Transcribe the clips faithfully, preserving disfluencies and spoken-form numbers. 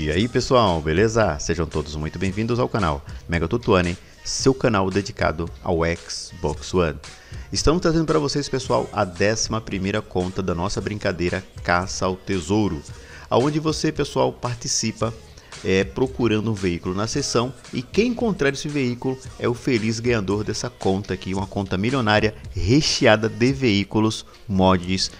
E aí pessoal, beleza? Sejam todos muito bem-vindos ao canal Mega Tutuane, seu canal dedicado ao Xbox One. Estamos trazendo para vocês, pessoal, a décima primeira conta da nossa brincadeira Caça ao Tesouro, aonde você, pessoal, participa é, procurando um veículo na sessão, e quem encontrar esse veículo é o feliz ganhador dessa conta aqui, uma conta milionária recheada de veículos, mods,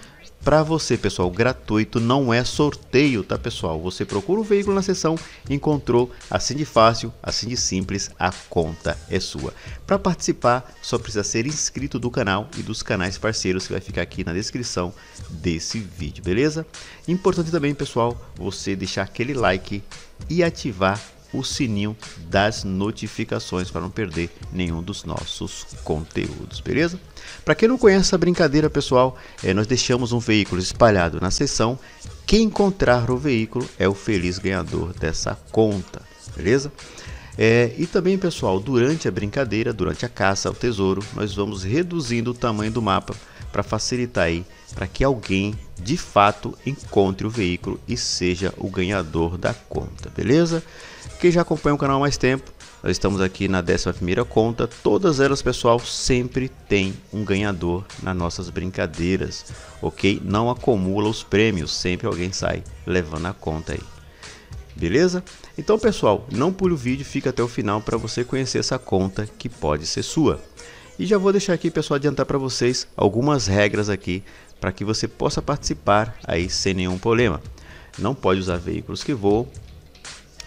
para você, pessoal, gratuito, não é sorteio, tá, pessoal? Você procura um veículo na seção, encontrou, assim de fácil, assim de simples, a conta é sua. Para participar, só precisa ser inscrito do canal e dos canais parceiros, que vai ficar aqui na descrição desse vídeo, beleza? Importante também, pessoal, você deixar aquele like e ativar o sininho das notificações para não perder nenhum dos nossos conteúdos, beleza? Para quem não conhece a brincadeira, pessoal, é, nós deixamos um veículo espalhado na seção. Quem encontrar o veículo é o feliz ganhador dessa conta, beleza? É, e também, pessoal, durante a brincadeira, durante a caça ao tesouro, nós vamos reduzindo o tamanho do mapa para facilitar aí, para que alguém de fato encontre o veículo e seja o ganhador da conta, beleza? Quem já acompanha o canal há mais tempo, nós estamos aqui na décima primeira conta. Todas elas, pessoal, sempre tem um ganhador nas nossas brincadeiras, ok? Não acumula os prêmios, sempre alguém sai levando a conta aí, beleza? Então, pessoal, não pule o vídeo, fica até o final para você conhecer essa conta que pode ser sua. E já vou deixar aqui, pessoal, adiantar para vocês algumas regras aqui para que você possa participar aí sem nenhum problema. Não pode usar veículos que voam,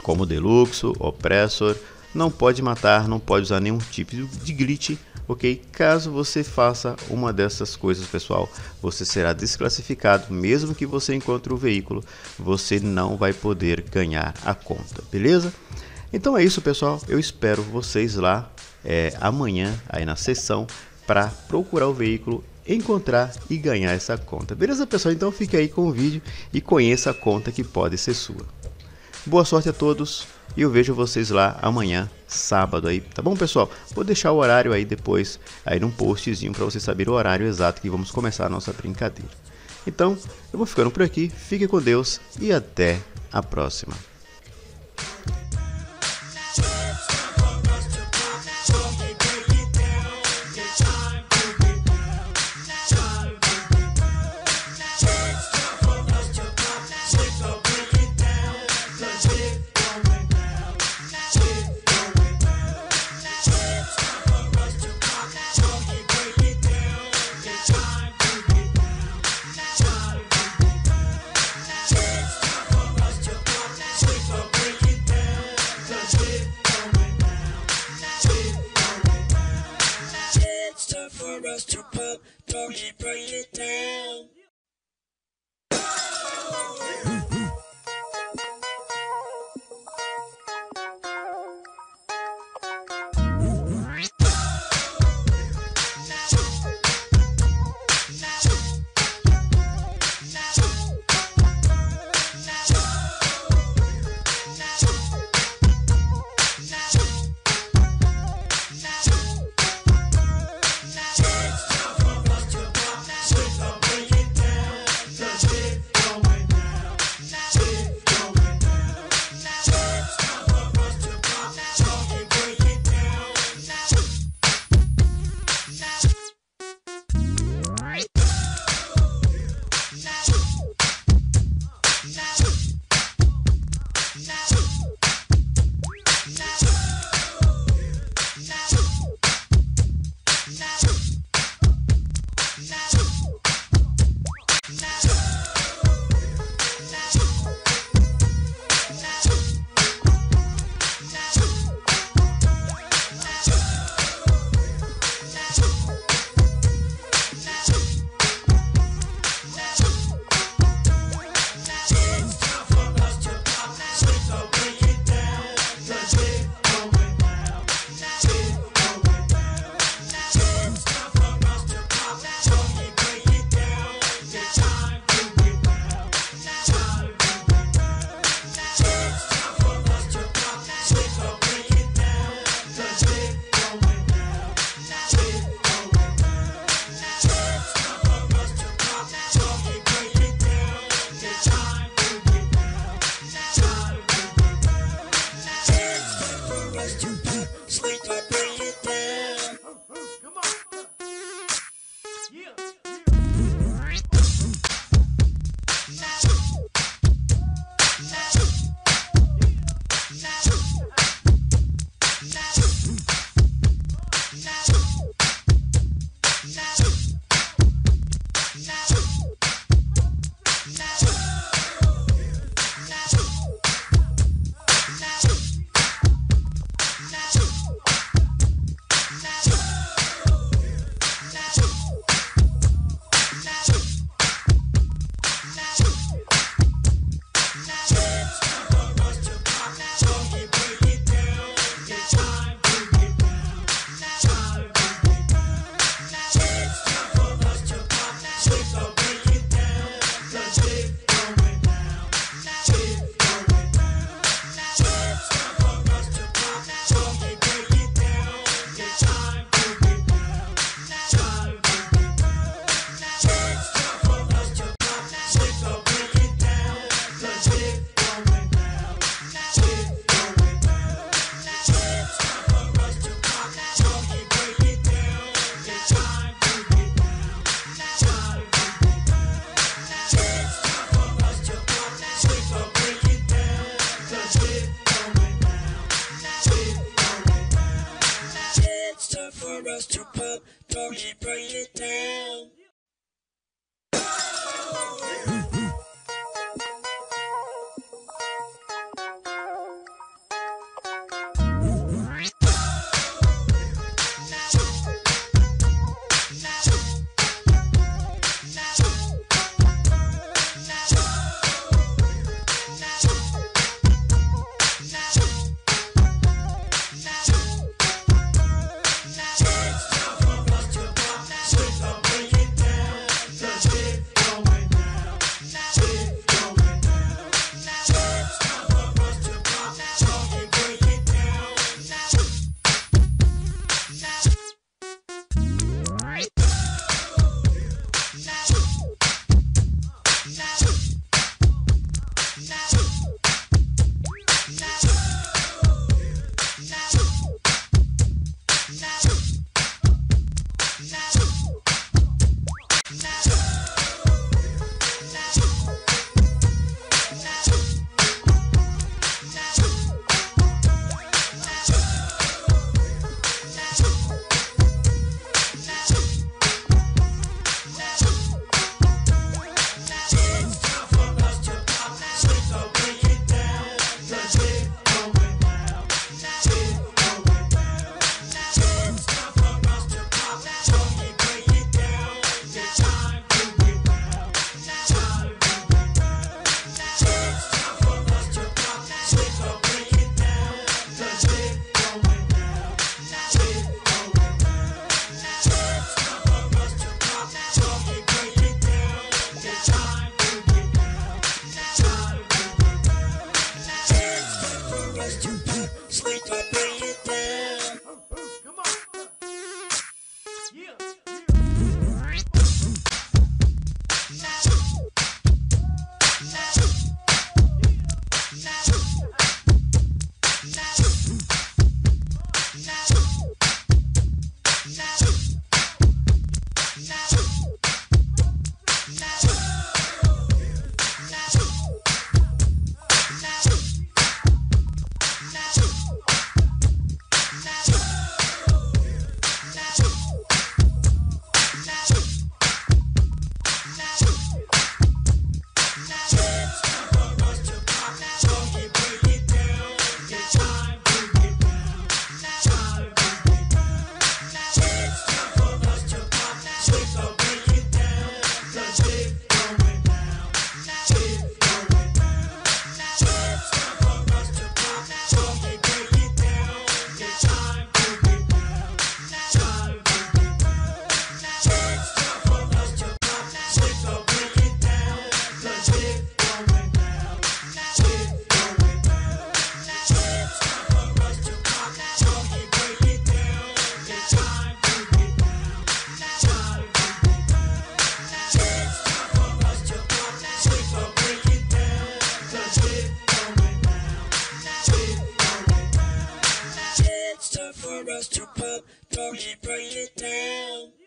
como Deluxo, Opressor, não pode matar, não pode usar nenhum tipo de glitch, ok? Caso você faça uma dessas coisas, pessoal, você será desclassificado. Mesmo que você encontre o veículo, você não vai poder ganhar a conta, beleza? Então é isso, pessoal, eu espero vocês lá é, amanhã aí na sessão para procurar o veículo, encontrar e ganhar essa conta, beleza, pessoal? Então fique aí com o vídeo e conheça a conta que pode ser sua. Boa sorte a todos e eu vejo vocês lá amanhã, sábado aí, tá bom, pessoal? Vou deixar o horário aí depois, aí num postzinho, para você saber o horário exato que vamos começar a nossa brincadeira. Então, eu vou ficando por aqui, fique com Deus e até a próxima. Don't you bring it down. Shake, don't bring it down. goes to pop, don't you bring it down. Don't you bring it down.